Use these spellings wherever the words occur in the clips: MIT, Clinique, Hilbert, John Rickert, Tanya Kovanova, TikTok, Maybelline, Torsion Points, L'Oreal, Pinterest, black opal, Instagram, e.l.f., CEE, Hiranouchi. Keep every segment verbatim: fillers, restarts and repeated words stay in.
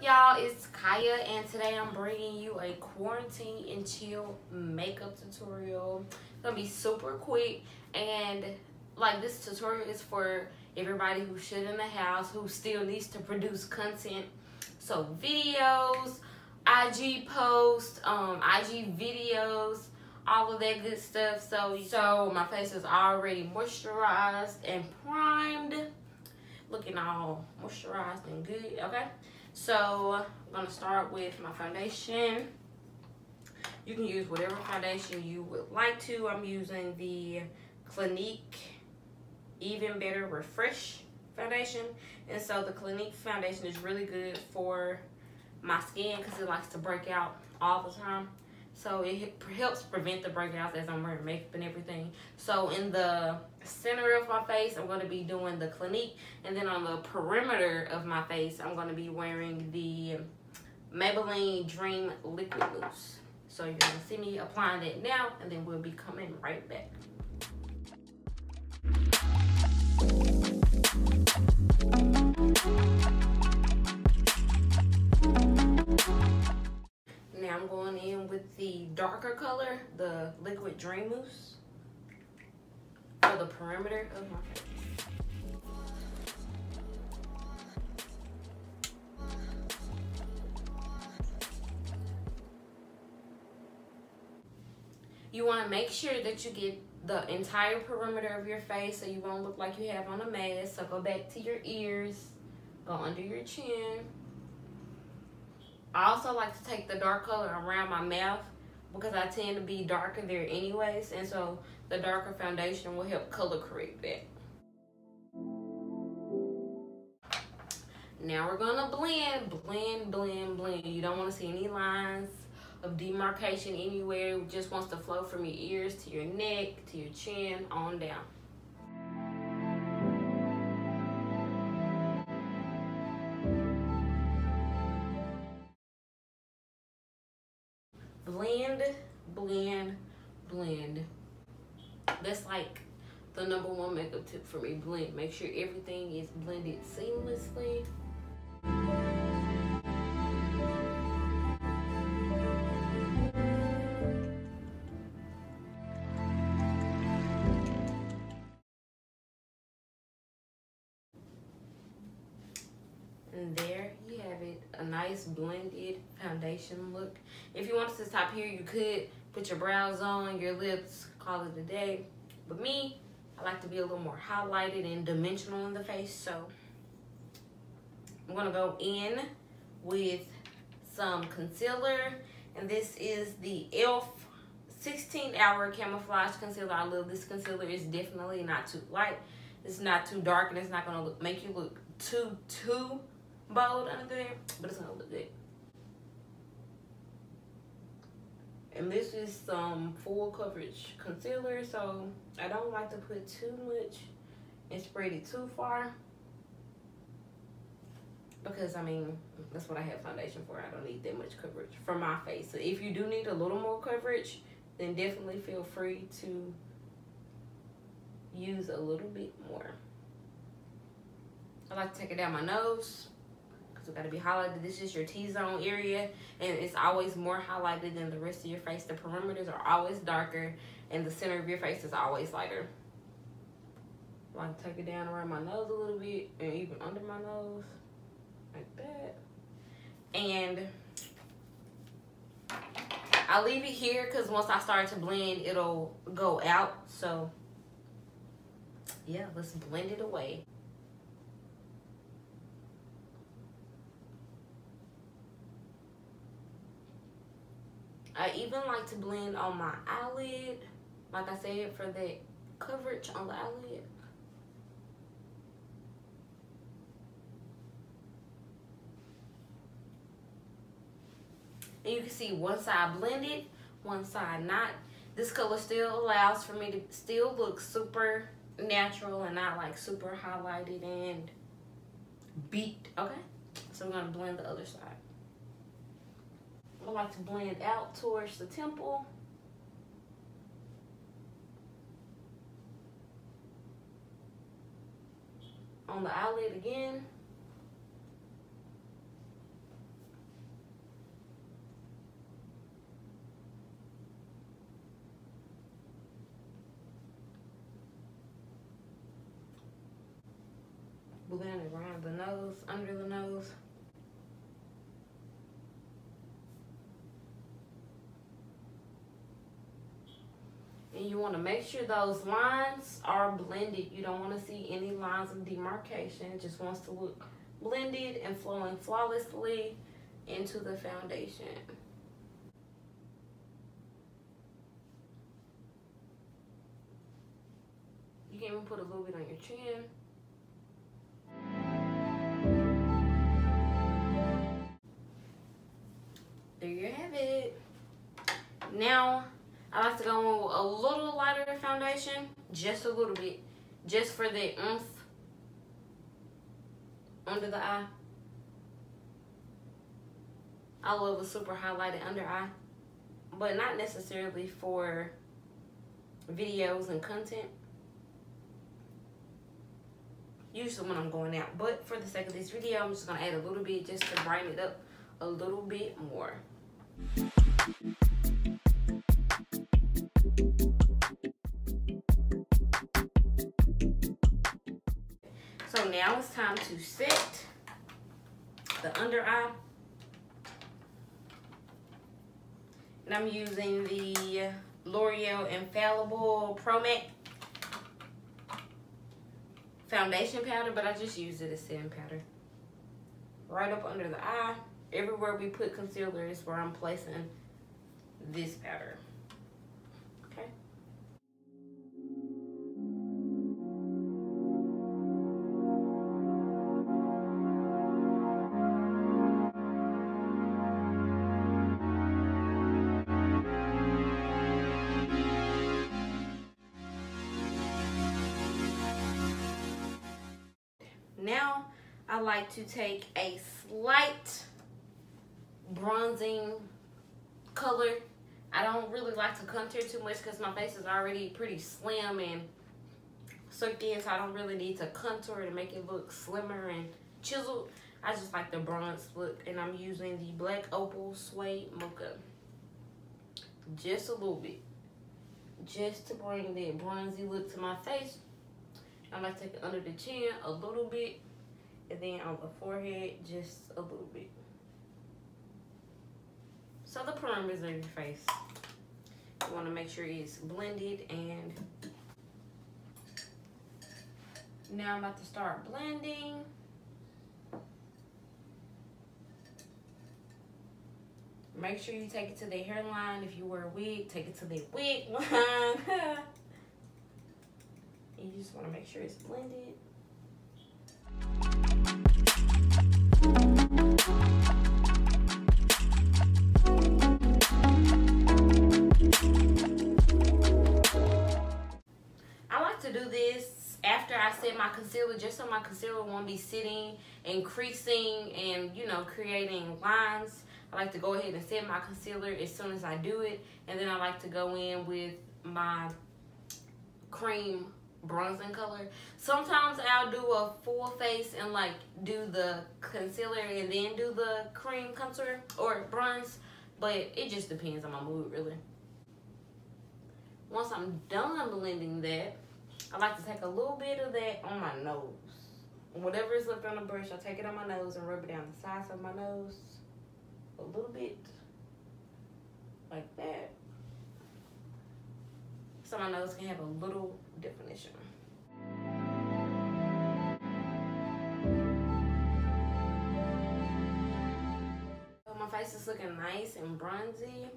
up, y'all? It's Kaya, and today I'm bringing you a quarantine and chill makeup tutorial. It's gonna be super quick, and like this tutorial is for everybody who's shut in the house who still needs to produce content. So videos, I G posts, um, I G videos, all of that good stuff. So, so my face is already moisturized and primed, looking all moisturized and good. Okay, so I'm gonna start with my foundation. You can use whatever foundation you would like to. I'm using the Clinique Even Better Refresh foundation, and so the Clinique foundation is really good for my skin because it likes to break out all the time, so it helps prevent the breakouts as I'm wearing makeup and everything. So in the center of my face, I'm going to be doing the Clinique, and then on the perimeter of my face, I'm going to be wearing the Maybelline Dream Liquid Loose. So you're going to see me applying that now, and then we'll be coming right back. Now I'm going in with the darker color, the Liquid Dream Mousse, for the perimeter of my face. You want to make sure that you get the entire perimeter of your face so you won't look like you have on a mask. So go back to your ears, go under your chin. I also like to take the dark color around my mouth because I tend to be darker there anyways, and so the darker foundation will help color correct that. Now we're gonna blend, blend, blend, blend. You don't want to see any lines of demarcation anywhere. It just wants to flow from your ears to your neck to your chin on down. Blend, blend, blend. That's like the number one makeup tip for me. Blend. Make sure everything is blended seamlessly. And there you have it, a nice blended foundation look. If you wanted to stop here, you could put your brows on, your lips, call it a day. But me, I like to be a little more highlighted and dimensional in the face, so I'm gonna go in with some concealer, and this is the e l f sixteen hour camouflage concealer. I love this concealer. It's definitely not too light, it's not too dark, and it's not gonna look, make you look too too bold under there, but it's gonna look good. And this is some full coverage concealer, so I don't like to put too much and spread it too far, because I mean, that's what I have foundation for. I don't need that much coverage for my face. So if you do need a little more coverage, then definitely feel free to use a little bit more. I like to take it down my nose because we got to be highlighted. This is your T-zone area, and it's always more highlighted than the rest of your face. The perimeters are always darker, and the center of your face is always lighter. I like to take it down around my nose a little bit, and even under my nose, like that. And I leave it here because once I start to blend, it'll go out. So yeah, let's blend it away. I even like to blend on my eyelid, like I said, for that coverage on the eyelid. And you can see one side blended, one side not. This color still allows for me to still look super natural and not like super highlighted and beat. Okay, so I'm gonna blend the other side. I like to blend out towards the temple. On the eyelid again. we're going around the nose, under the nose. And you want to make sure those lines are blended. You don't want to see any lines of demarcation. It just wants to look blended and flowing flawlessly into the foundation. You can even put a little bit on your chin. There you have it. Now, I like to go in with a little lighter foundation, just a little bit, just for the oomph under the eye. I love a super highlighted under eye, but not necessarily for videos and content. Usually when I'm going out, but for the sake of this video, I'm just gonna add a little bit just to brighten it up a little bit more. So now it's time to set the under eye. And I'm using the L'Oreal Infallible Pro Matte foundation powder, but I just use it as setting powder. Right up under the eye. Everywhere we put concealer is where I'm placing this powder. Now, I like to take a slight bronzing color. I don't really like to contour too much because my face is already pretty slim and sucked in, so I don't really need to contour to make it look slimmer and chiseled. I just like the bronze look, and I'm using the Black Opal Suede Mocha. Just a little bit. Just to bring that bronzy look to my face. I'm going to take it under the chin a little bit, and then on the forehead, just a little bit. So the perimeter of your face, you want to make sure it's blended. And now I'm about to start blending. Make sure you take it to the hairline. If you wear a wig, take it to the wig line. You just want to make sure it's blended. I like to do this after I set my concealer, just so my concealer won't be sitting and creasing and, you know, creating lines. I like to go ahead and set my concealer as soon as I do it. And then I like to go in with my cream bronzing color. Sometimes I'll do a full face and like do the concealer and then do the cream contour or bronze, but it just depends on my mood really. Once I'm done blending that, I like to take a little bit of that on my nose. Whatever is left on the brush, I take it on my nose and rub it down the sides of my nose a little bit, like that, so my nose can have a little definition. So my face is looking nice and bronzy.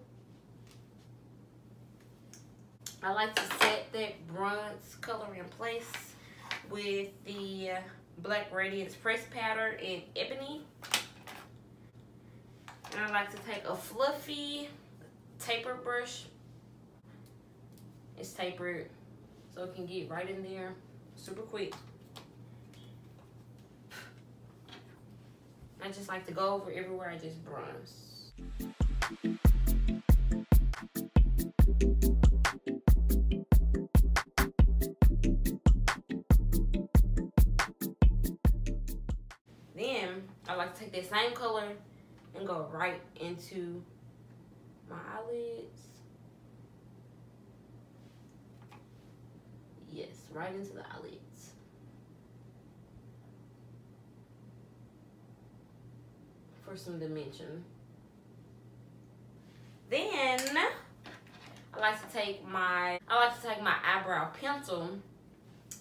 I like to set that bronze color in place with the Black Radiance Pressed Powder in Ebony. And I like to take a fluffy tapered brush. It's tapered, so it can get right in there super quick. I just like to go over everywhere I just bronze. Then I like to take that same color and go right into my eyelids. Yes, right into the eyelids. for some dimension. Then I like to take my I like to take my eyebrow pencil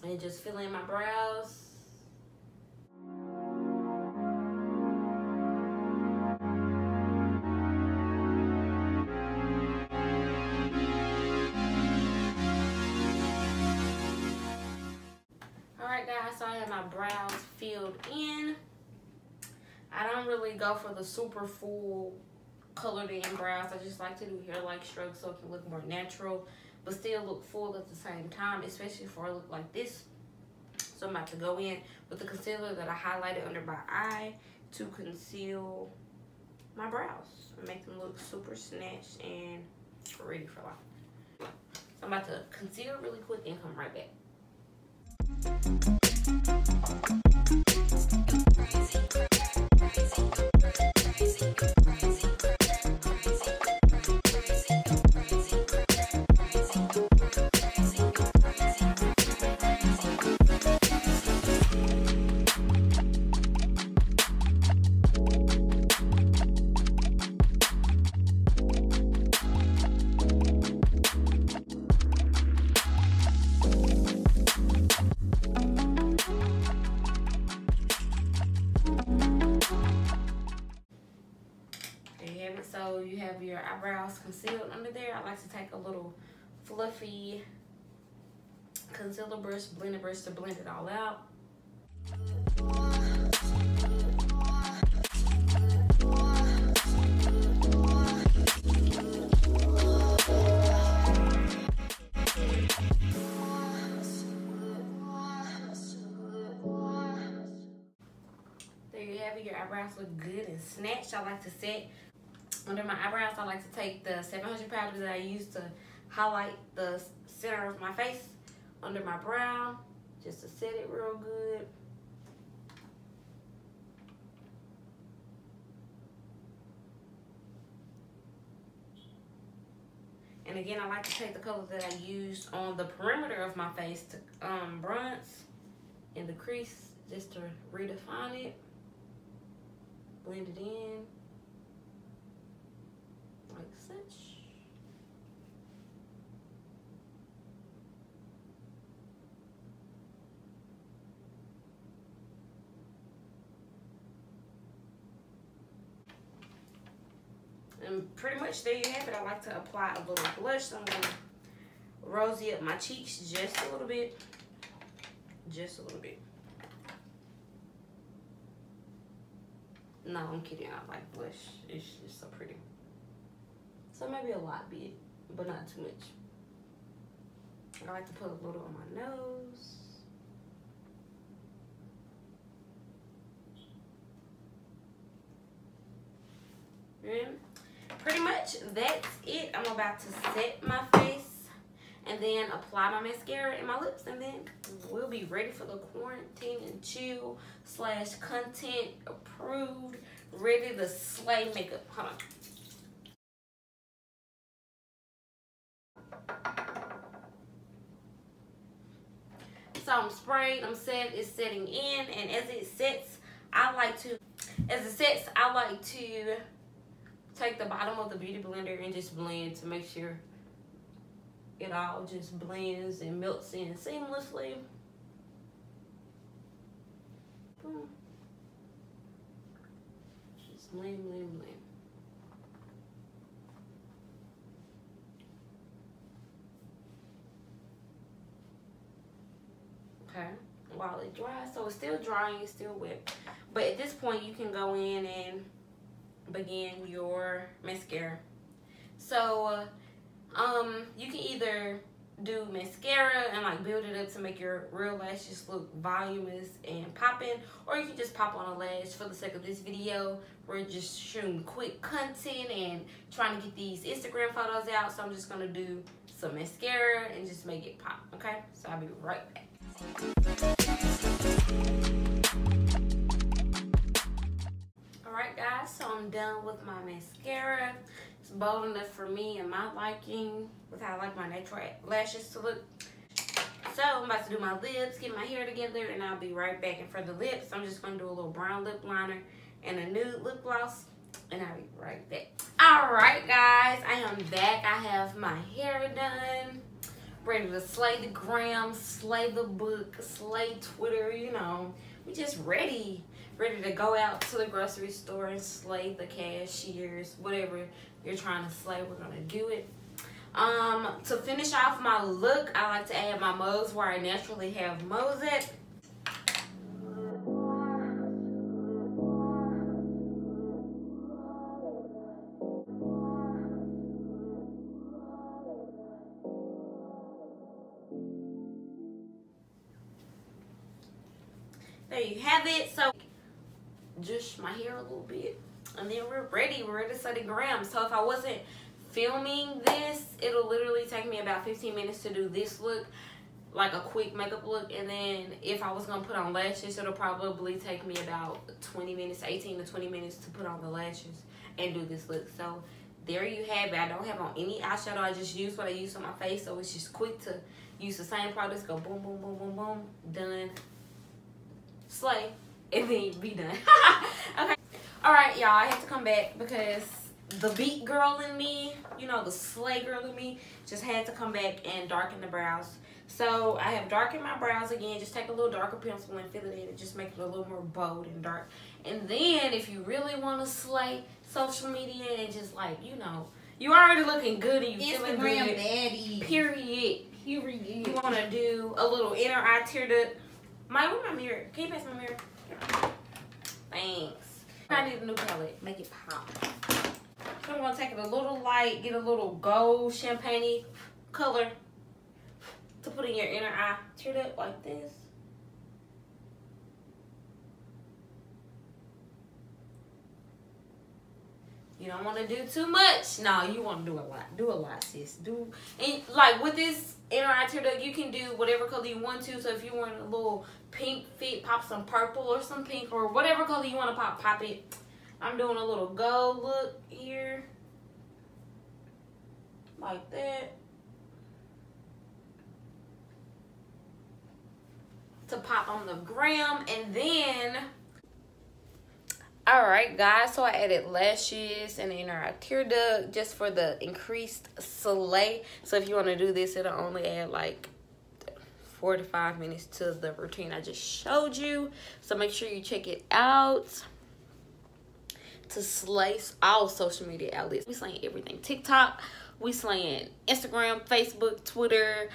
and just fill in my brows. Alright guys, so I have my brows filled in. I don't really go for the super full colored in brows. I just like to do hair like strokes so it can look more natural but still look full at the same time, especially for a look like this. So I'm about to go in with the concealer that I highlighted under my eye to conceal my brows and make them look super snatched and ready for life. So I'm about to conceal really quick and come right back. Crazy, crazy, crazy, crazy, crazy. So you have your eyebrows concealed under there. I like to take a little fluffy concealer brush, blender brush to blend it all out. There you have it. Your eyebrows look good and snatched. I like to set under my eyebrows, I like to take the seven hundred powder that I use to highlight the center of my face under my brow, just to set it real good. And again, I like to take the color that I used on the perimeter of my face to um, bronze in the crease, just to redefine it, blend it in. Like such. And pretty much there you have it. I like to apply a little blush, so I'm going to rosy up my cheeks just a little bit. Just a little bit. No, I'm kidding. I like blush. It's just so pretty. So maybe a lot bit, but not too much. I like to put a little on my nose. And pretty much that's it. I'm about to set my face and then apply my mascara and my lips, and then we'll be ready for the quarantine and chill slash content approved, ready to slay makeup. Hold on. So I'm sprayed, I'm set, it's setting in, and as it sets, I like to, as it sets, I like to take the bottom of the beauty blender and just blend to make sure it all just blends and melts in seamlessly. Boom. Just blend, blend, blend. Okay, while it dries, so it's still drying, it's still wet, but at this point you can go in and begin your mascara. So um you can either do mascara and like build it up to make your real lashes look voluminous and popping, or you can just pop on a lash. For the sake of this video, we're just shooting quick content and trying to get these Instagram photos out, so I'm just gonna do some mascara and just make it pop. Okay, so I'll be right back. Alright guys, so I'm done with my mascara. It's bold enough for me and my liking with how I like my natural lashes to look. So I'm about to do my lips, get my hair together, and I'll be right back. And for the lips, I'm just going to do a little brown lip liner and a nude lip gloss, and I'll be right back. All right, guys, I am back. I have my hair done, ready to slay the gram, slay the book, slay Twitter, you know. We just ready, ready to go out to the grocery store and slay the cashiers, whatever you're trying to slay, we're gonna do it. Um, to finish off my look, I like to add my mugs where I naturally have mugs at. There you have it. So just my hair a little bit, and then we're ready. We're ready to set the gram. So if I wasn't filming this, it'll literally take me about fifteen minutes to do this look, like a quick makeup look, and then if I was gonna put on lashes, it'll probably take me about twenty minutes, eighteen to twenty minutes to put on the lashes and do this look. So there you have it. I don't have on any eyeshadow. I just use what I use on my face, so it's just quick to use the same products, go boom, boom, boom, boom, boom, done. Slay, and then be done. Okay, all right, y'all, I have to come back because the beat girl in me, you know, the slay girl in me, just had to come back and darken the brows. So I have darkened my brows again. Just take a little darker pencil and fill it in and just make it a little more bold and dark. And then if you really want to slay social media and just, like, you know, you already looking good and you feeling good, daddy. Period. Period. You want to do a little inner eye tear duct. My, where's my mirror? Can you pass my mirror? Thanks. I need a new palette. Make it pop. So I'm gonna take it a little light, get a little gold champagne-y color to put in your inner eye. Tear it up like this. You don't want to do too much. No, you want to do a lot. Do a lot, sis. Do, and like with this inner eye tear duct, you can do whatever color you want to. So if you want a little pink fit, pop some purple or some pink or whatever color you want to pop, pop it. I'm doing a little gold look here. Like that. To pop on the gram, and then alright guys, so I added lashes and inner eye tear duct just for the increased slay. So if you want to do this, it'll only add like four to five minutes to the routine I just showed you. So make sure you check it out to slay all social media outlets. We slaying everything. TikTok, we slaying Instagram, Facebook, Twitter,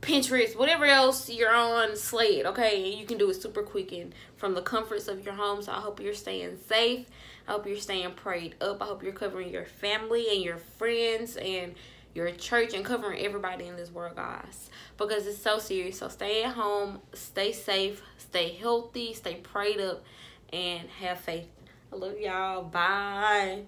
Pinterest, whatever else you're on, slay it, okay? And you can do it super quick and from the comforts of your home. So I hope you're staying safe. I hope you're staying prayed up. I hope you're covering your family and your friends and your church and covering everybody in this world, guys, because it's so serious. So stay at home, stay safe, stay healthy, stay prayed up, and have faith. I love y'all. Bye.